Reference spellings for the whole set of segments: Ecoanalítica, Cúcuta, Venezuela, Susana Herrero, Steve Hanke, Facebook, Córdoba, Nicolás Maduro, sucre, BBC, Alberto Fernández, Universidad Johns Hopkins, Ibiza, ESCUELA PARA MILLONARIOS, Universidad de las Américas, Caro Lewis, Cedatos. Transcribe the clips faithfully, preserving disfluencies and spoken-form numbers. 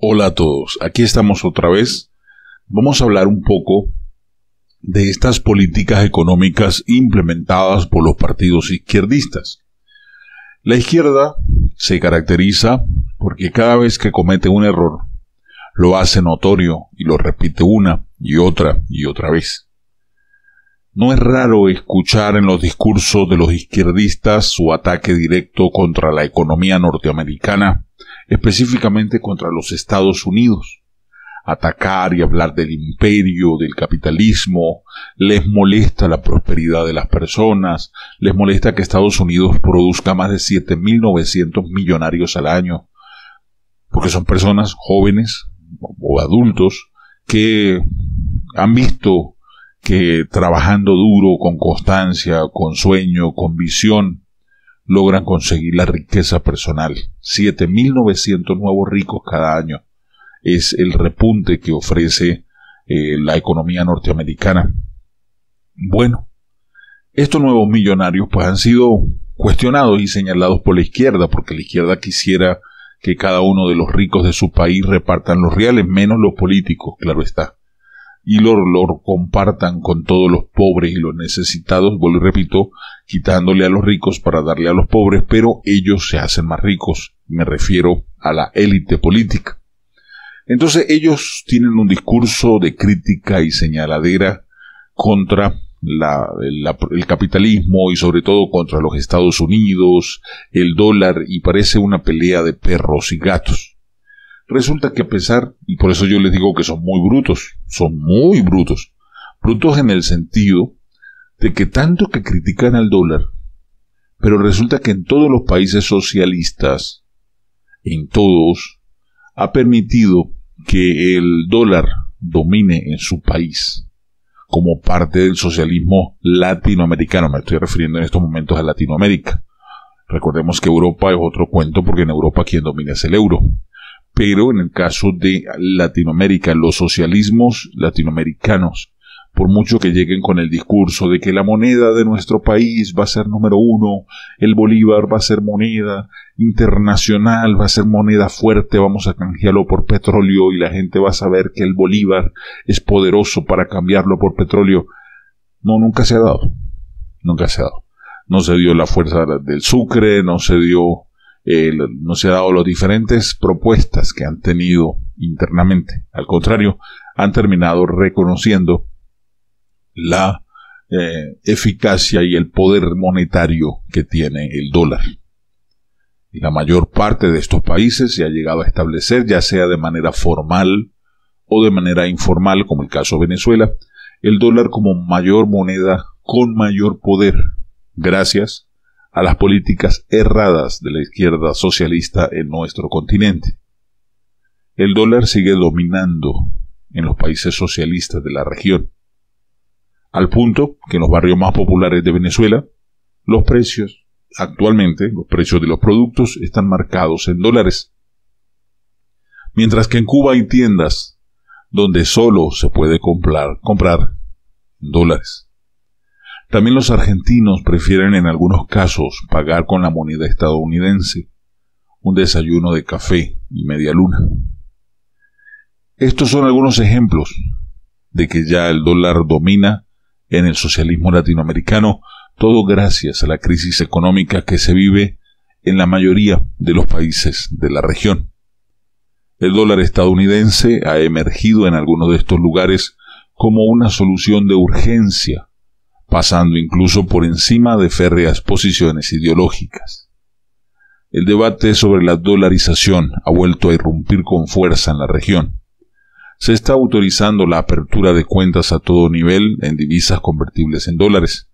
Hola a todos, aquí estamos otra vez. Vamos a hablar un poco de estas políticas económicas implementadas por los partidos izquierdistas. La izquierda se caracteriza porque cada vez que comete un error, lo hace notorio y lo repite una y otra y otra vez. No es raro escuchar en los discursos de los izquierdistas su ataque directo contra la economía norteamericana, específicamente contra los Estados Unidos. Atacar y hablar del imperio, del capitalismo, les molesta la prosperidad de las personas, les molesta que Estados Unidos produzca más de siete mil novecientos millonarios al año, porque son personas jóvenes o adultos que han visto que trabajando duro, con constancia, con sueño, con visión, logran conseguir la riqueza personal. siete mil novecientos nuevos ricos cada año es el repunte que ofrece eh, la economía norteamericana. Bueno, estos nuevos millonarios pues han sido cuestionados y señalados por la izquierda, porque la izquierda quisiera que cada uno de los ricos de su país repartan los reales, menos los políticos, claro está, y lo, lo compartan con todos los pobres y los necesitados, vuelvo y repito, quitándole a los ricos para darle a los pobres, pero ellos se hacen más ricos. Me refiero a la élite política. Entonces ellos tienen un discurso de crítica y señaladera contra la, la, el capitalismo y sobre todo contra los Estados Unidos, el dólar, y parece una pelea de perros y gatos. Resulta que a pesar, y por eso yo les digo que son muy brutos, son muy brutos, brutos en el sentido de que tanto que critican al dólar, pero resulta que en todos los países socialistas, en todos, ha permitido que el dólar domine en su país, como parte del socialismo latinoamericano. Me estoy refiriendo en estos momentos a Latinoamérica. Recordemos que Europa es otro cuento, porque en Europa quien domina es el euro. Pero en el caso de Latinoamérica, los socialismos latinoamericanos, por mucho que lleguen con el discurso de que la moneda de nuestro país va a ser número uno, el bolívar va a ser moneda internacional, va a ser moneda fuerte, vamos a canjearlo por petróleo y la gente va a saber que el bolívar es poderoso para cambiarlo por petróleo. No, nunca se ha dado. Nunca se ha dado. No se dio la fuerza del Sucre, no se dio... Eh, no se han dado las diferentes propuestas que han tenido internamente. Al contrario, han terminado reconociendo la eh, eficacia y el poder monetario que tiene el dólar. Y la mayor parte de estos países se ha llegado a establecer, ya sea de manera formal o de manera informal, como el caso de Venezuela, el dólar como mayor moneda con mayor poder, gracias a las políticas erradas de la izquierda socialista en nuestro continente. El dólar sigue dominando en los países socialistas de la región, al punto que en los barrios más populares de Venezuela, los precios, actualmente, los precios de los productos están marcados en dólares. Mientras que en Cuba hay tiendas donde solo se puede comprar, comprar en dólares. También los argentinos prefieren en algunos casos pagar con la moneda estadounidense, un desayuno de café y media luna. Estos son algunos ejemplos de que ya el dólar domina en el socialismo latinoamericano, todo gracias a la crisis económica que se vive en la mayoría de los países de la región. El dólar estadounidense ha emergido en algunos de estos lugares como una solución de urgencia, pasando incluso por encima de férreas posiciones ideológicas. El debate sobre la dolarización ha vuelto a irrumpir con fuerza en la región. Se está autorizando la apertura de cuentas a todo nivel en divisas convertibles en dólares.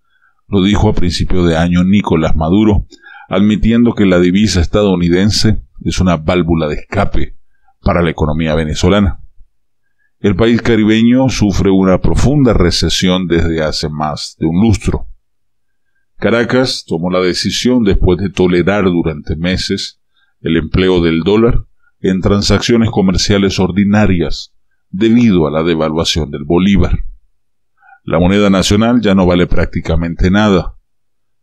Lo dijo a principio de año Nicolás Maduro, admitiendo que la divisa estadounidense es una válvula de escape para la economía venezolana. El país caribeño sufre una profunda recesión desde hace más de un lustro. Caracas tomó la decisión después de tolerar durante meses el empleo del dólar en transacciones comerciales ordinarias debido a la devaluación del bolívar. La moneda nacional ya no vale prácticamente nada.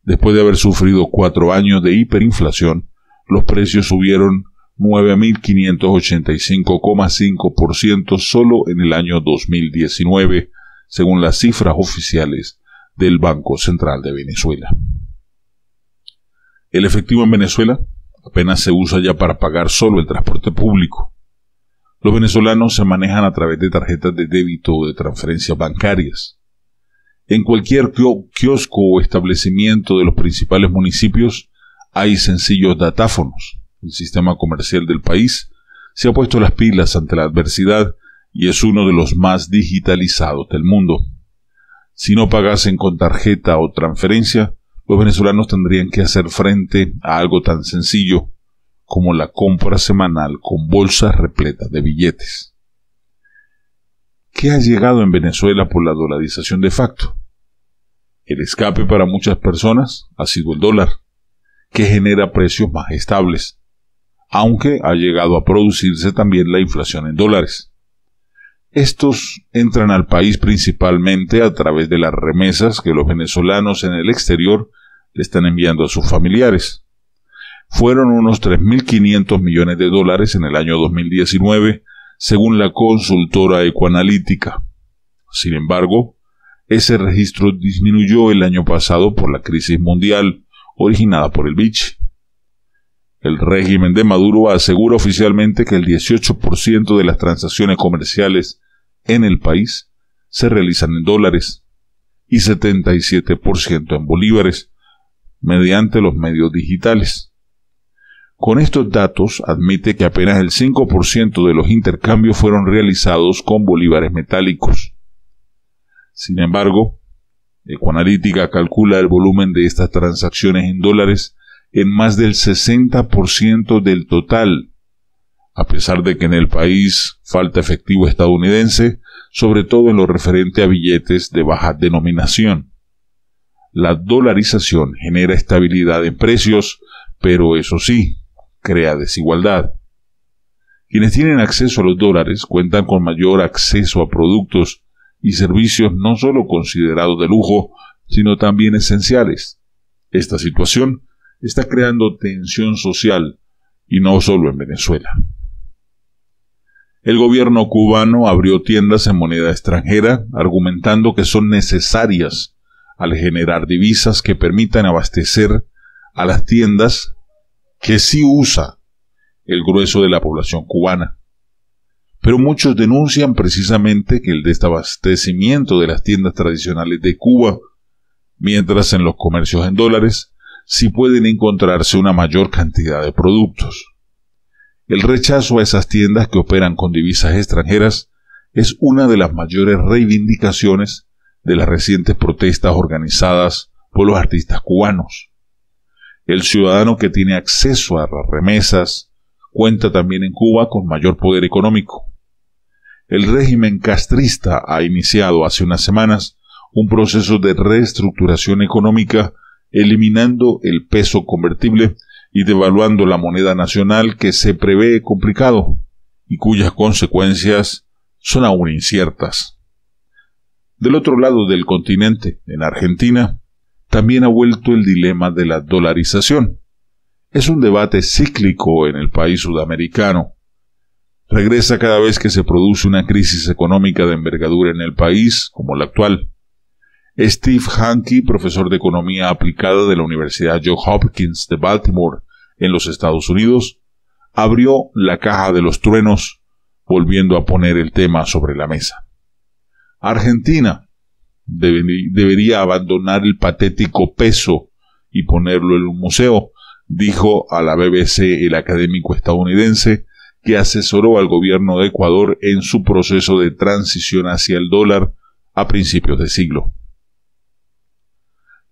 Después de haber sufrido cuatro años de hiperinflación, los precios subieron nueve mil quinientos ochenta y cinco coma cinco por ciento solo en el año dos mil diecinueve, según las cifras oficiales del Banco Central de Venezuela. El efectivo en Venezuela apenas se usa ya para pagar solo el transporte público. Los venezolanos se manejan a través de tarjetas de débito o de transferencias bancarias. En cualquier kiosco o establecimiento de los principales municipios hay sencillos datáfonos. El sistema comercial del país se ha puesto las pilas ante la adversidad y es uno de los más digitalizados del mundo. Si no pagasen con tarjeta o transferencia, los venezolanos tendrían que hacer frente a algo tan sencillo como la compra semanal con bolsas repletas de billetes. ¿Qué ha llegado en Venezuela por la dolarización de facto? El escape para muchas personas ha sido el dólar, que genera precios más estables, aunque ha llegado a producirse también la inflación en dólares. Estos entran al país principalmente a través de las remesas que los venezolanos en el exterior le están enviando a sus familiares. Fueron unos tres mil quinientos millones de dólares en el año dos mil diecinueve, según la consultora Ecoanalítica. Sin embargo, ese registro disminuyó el año pasado por la crisis mundial originada por el V I C. El régimen de Maduro asegura oficialmente que el dieciocho por ciento de las transacciones comerciales en el país se realizan en dólares y setenta y siete por ciento en bolívares mediante los medios digitales. Con estos datos admite que apenas el cinco por ciento de los intercambios fueron realizados con bolívares metálicos. Sin embargo, Ecoanalítica calcula el volumen de estas transacciones en dólares en más del sesenta por ciento del total, a pesar de que en el país falta efectivo estadounidense, sobre todo en lo referente a billetes de baja denominación. La dolarización genera estabilidad en precios, pero eso sí, crea desigualdad. Quienes tienen acceso a los dólares cuentan con mayor acceso a productos y servicios no solo considerados de lujo, sino también esenciales. Esta situación está creando tensión social, y no solo en Venezuela. El gobierno cubano abrió tiendas en moneda extranjera, argumentando que son necesarias al generar divisas que permitan abastecer a las tiendas que sí usa el grueso de la población cubana. Pero muchos denuncian precisamente que el desabastecimiento de las tiendas tradicionales de Cuba, mientras en los comercios en dólares, si pueden encontrarse una mayor cantidad de productos. El rechazo a esas tiendas que operan con divisas extranjeras es una de las mayores reivindicaciones de las recientes protestas organizadas por los artistas cubanos. El ciudadano que tiene acceso a las remesas cuenta también en Cuba con mayor poder económico. El régimen castrista ha iniciado hace unas semanas un proceso de reestructuración económica, eliminando el peso convertible y devaluando la moneda nacional, que se prevé complicado y cuyas consecuencias son aún inciertas. Del otro lado del continente, en Argentina, también ha vuelto el dilema de la dolarización. Es un debate cíclico en el país sudamericano. Regresa cada vez que se produce una crisis económica de envergadura en el país, como la actual. Steve Hanke, profesor de Economía Aplicada de la Universidad Johns Hopkins de Baltimore, en los Estados Unidos, abrió la caja de los truenos, volviendo a poner el tema sobre la mesa. Argentina debería abandonar el patético peso y ponerlo en un museo, dijo a la B B C el académico estadounidense que asesoró al gobierno de Ecuador en su proceso de transición hacia el dólar a principios de siglo.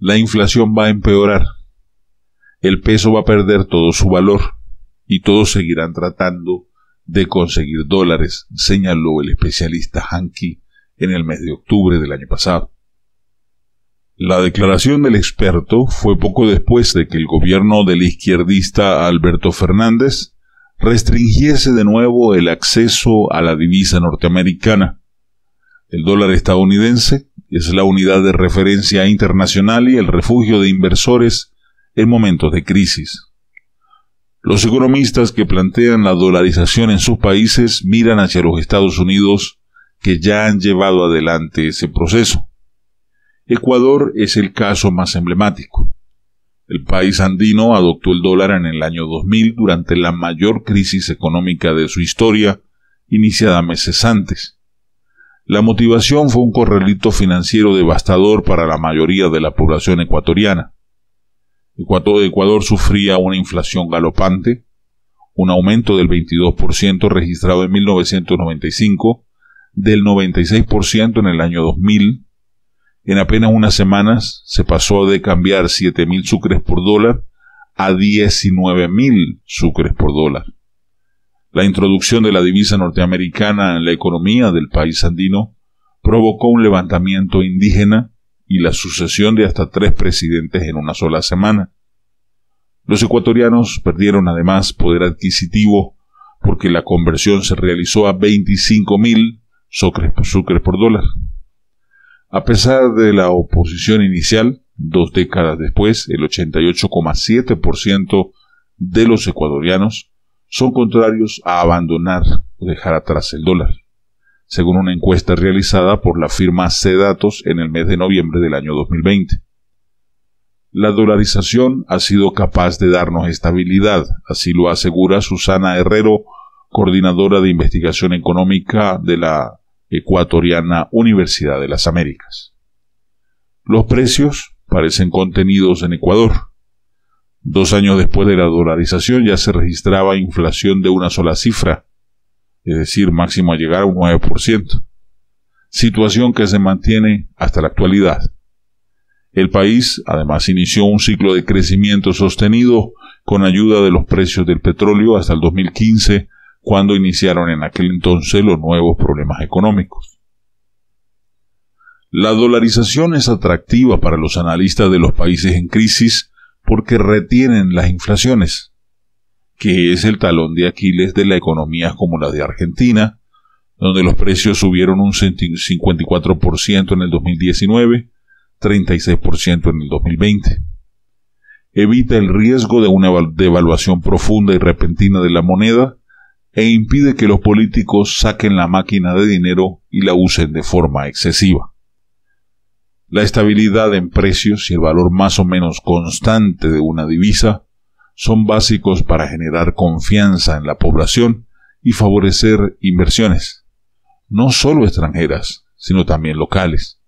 La inflación va a empeorar, el peso va a perder todo su valor y todos seguirán tratando de conseguir dólares, señaló el especialista Hanke en el mes de octubre del año pasado. La declaración del experto fue poco después de que el gobierno del izquierdista Alberto Fernández restringiese de nuevo el acceso a la divisa norteamericana. El dólar estadounidense es la unidad de referencia internacional y el refugio de inversores en momentos de crisis. Los economistas que plantean la dolarización en sus países miran hacia los Estados Unidos, que ya han llevado adelante ese proceso. Ecuador es el caso más emblemático. El país andino adoptó el dólar en el año dos mil durante la mayor crisis económica de su historia, iniciada meses antes. La motivación fue un corralito financiero devastador para la mayoría de la población ecuatoriana. Ecuador sufría una inflación galopante, un aumento del veintidós por ciento registrado en mil novecientos noventa y cinco, del noventa y seis por ciento en el año dos mil. En apenas unas semanas se pasó de cambiar siete mil sucres por dólar a diecinueve mil sucres por dólar. La introducción de la divisa norteamericana en la economía del país andino provocó un levantamiento indígena y la sucesión de hasta tres presidentes en una sola semana. Los ecuatorianos perdieron además poder adquisitivo porque la conversión se realizó a veinticinco mil sucres, sucres por dólar. A pesar de la oposición inicial, dos décadas después, el ochenta y ocho coma siete por ciento de los ecuatorianos son contrarios a abandonar o dejar atrás el dólar, según una encuesta realizada por la firma Cedatos en el mes de noviembre del año dos mil veinte. La dolarización ha sido capaz de darnos estabilidad, así lo asegura Susana Herrero, coordinadora de investigación económica de la ecuatoriana Universidad de las Américas. Los precios parecen contenidos en Ecuador. Dos años después de la dolarización ya se registraba inflación de una sola cifra, es decir, máximo a llegar a un nueve por ciento, situación que se mantiene hasta la actualidad. El país además inició un ciclo de crecimiento sostenido con ayuda de los precios del petróleo hasta el dos mil quince, cuando iniciaron en aquel entonces los nuevos problemas económicos. La dolarización es atractiva para los analistas de los países en crisis, porque retienen las inflaciones, que es el talón de Aquiles de la economía como la de Argentina, donde los precios subieron un cincuenta y cuatro por ciento en el dos mil diecinueve, treinta y seis por ciento en el dos mil veinte. Evita el riesgo de una devaluación profunda y repentina de la moneda e impide que los políticos saquen la máquina de dinero y la usen de forma excesiva. La estabilidad en precios y el valor más o menos constante de una divisa son básicos para generar confianza en la población y favorecer inversiones, no solo extranjeras, sino también locales.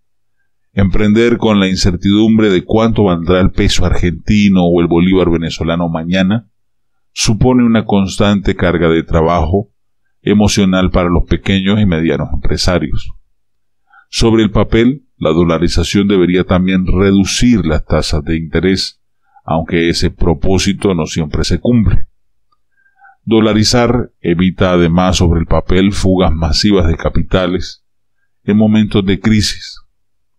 Emprender con la incertidumbre de cuánto valdrá el peso argentino o el bolívar venezolano mañana supone una constante carga de trabajo emocional para los pequeños y medianos empresarios. Sobre el papel, la dolarización debería también reducir las tasas de interés, aunque ese propósito no siempre se cumple. Dolarizar evita además sobre el papel fugas masivas de capitales en momentos de crisis.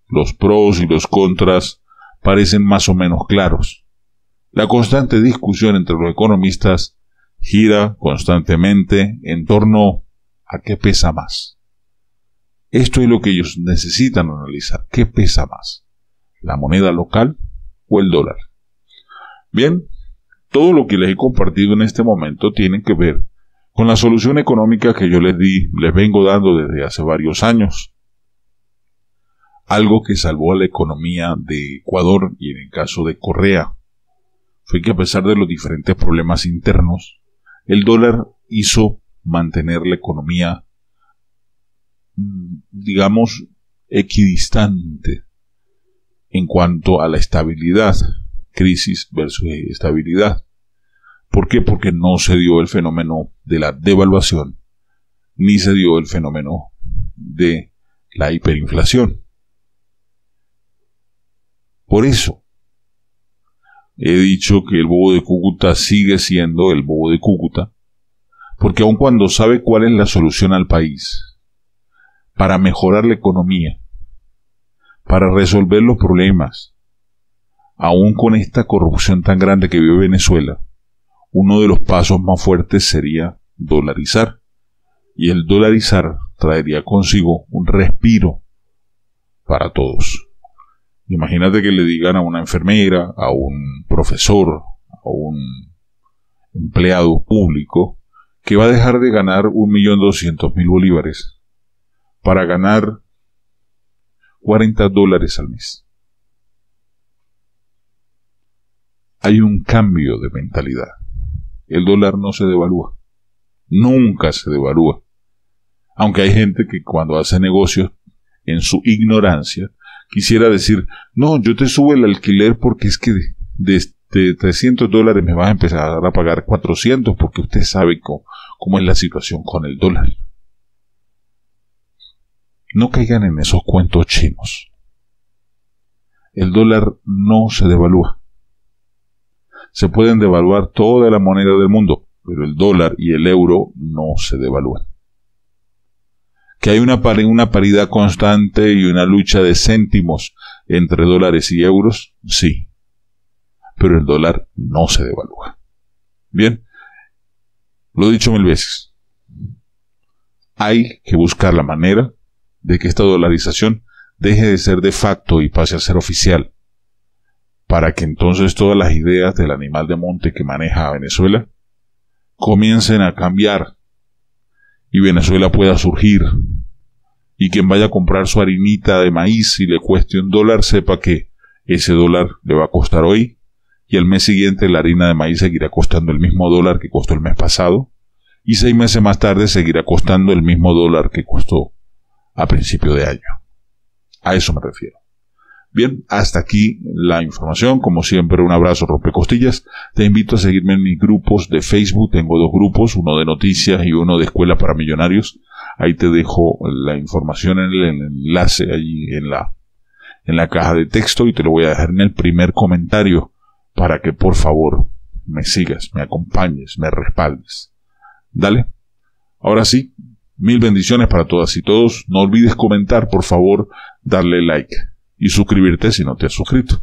Los pros y los contras parecen más o menos claros. La constante discusión entre los economistas gira constantemente en torno a qué pesa más. Esto es lo que ellos necesitan analizar. ¿Qué pesa más? ¿La moneda local o el dólar? Bien, todo lo que les he compartido en este momento tiene que ver con la solución económica que yo les di, les vengo dando desde hace varios años. Algo que salvó a la economía de Ecuador y en el caso de Correa fue que a pesar de los diferentes problemas internos, el dólar hizo mantener la economía, digamos, equidistante en cuanto a la estabilidad, crisis versus estabilidad. ¿Por qué? Porque no se dio el fenómeno de la devaluación, ni se dio el fenómeno de la hiperinflación. Por eso he dicho que el bobo de Cúcuta sigue siendo el bobo de Cúcuta, porque aun cuando sabe cuál es la solución al país, para mejorar la economía, para resolver los problemas, aún con esta corrupción tan grande que vive Venezuela, uno de los pasos más fuertes sería dolarizar, y el dolarizar traería consigo un respiro para todos. Imagínate que le digan a una enfermera, a un profesor, a un empleado público, que va a dejar de ganar un millón doscientos mil bolívares para ganar cuarenta dólares al mes. Hay un cambio de mentalidad. El dólar no se devalúa. Nunca se devalúa. Aunque hay gente que cuando hace negocios, en su ignorancia, quisiera decir, no, yo te subo el alquiler porque es que de, de, de trescientos dólares me vas a empezar a pagar cuatrocientos, porque usted sabe cómo, cómo es la situación con el dólar. No caigan en esos cuentos chinos. El dólar no se devalúa. Se pueden devaluar toda la moneda del mundo, pero el dólar y el euro no se devalúan. Que hay una, par- una paridad constante y una lucha de céntimos entre dólares y euros, sí, pero el dólar no se devalúa. Bien, lo he dicho mil veces, hay que buscar la manera de que esta dolarización deje de ser de facto y pase a ser oficial, para que entonces todas las ideas del animal de monte que maneja Venezuela comiencen a cambiar y Venezuela pueda surgir, y quien vaya a comprar su harinita de maíz y le cueste un dólar, sepa que ese dólar le va a costar hoy, y al mes siguiente la harina de maíz seguirá costando el mismo dólar que costó el mes pasado, y seis meses más tarde seguirá costando el mismo dólar que costó a principio de año. A eso me refiero. Bien, hasta aquí la información. Como siempre, un abrazo, rompecostillas. Te invito a seguirme en mis grupos de Facebook. Tengo dos grupos, uno de noticias y uno de escuela para millonarios. Ahí te dejo la información en el enlace, allí en la, en la caja de texto, y te lo voy a dejar en el primer comentario para que, por favor, me sigas, me acompañes, me respaldes. Dale. Ahora sí, mil bendiciones para todas y todos. No olvides comentar, por favor, darle like y suscribirte si no te has suscrito.